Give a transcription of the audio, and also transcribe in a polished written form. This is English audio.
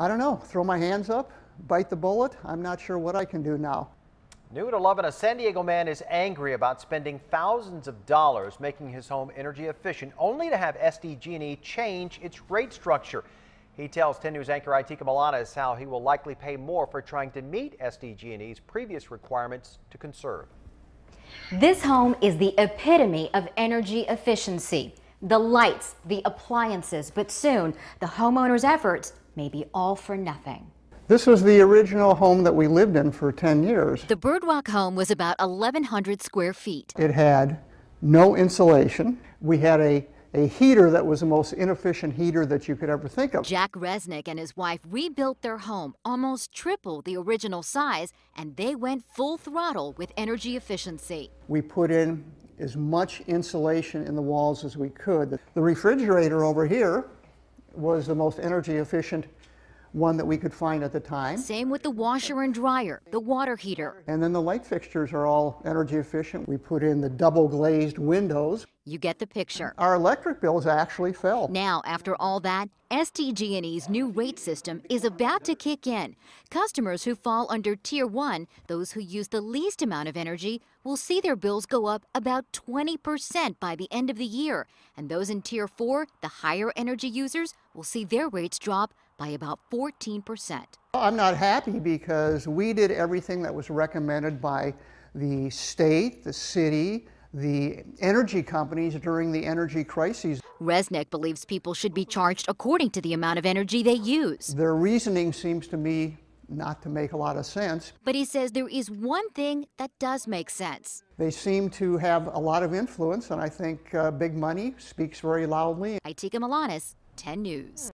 I don't know, throw my hands up, bite the bullet. I'm not sure what I can do now. New at 11, a San Diego man is angry about spending thousands of dollars making his home energy efficient, only to have SDG&E change its rate structure. He tells 10 News anchor Itika Milanis how he will likely pay more for trying to meet SDG&E's previous requirements to conserve. This home is the epitome of energy efficiency. The lights, the appliances, but soon the homeowner's efforts may be all for nothing. This was the original home that we lived in for 10 years. The Birdwalk home was about 1,100 square feet. It had no insulation. We had a heater that was the most inefficient heater that you could ever think of. Jack Resnick and his wife rebuilt their home, almost triple the original size, and they went full throttle with energy efficiency. We put in as much insulation in the walls as we could. The refrigerator over here was the most energy efficient one that we could find at the time. Same with the washer and dryer, the water heater. And then the light fixtures are all energy efficient. We put in the double glazed windows. You get the picture. Our electric bills actually fell. Now, after all that, SDG&E's new rate system is about to kick in. Customers who fall under Tier 1, those who use the least amount of energy, will see their bills go up about 20% by the end of the year. And those in Tier 4, the higher energy users, will see their rates drop by about 14%. I'm not happy because we did everything that was recommended by the state, the city, the energy companies during the energy crises. Resnick believes people should be charged according to the amount of energy they use. Their reasoning seems to me not to make a lot of sense. But he says there is one thing that does make sense. They seem to have a lot of influence, and I think big money speaks very loudly. Itika Milanis, 10 News.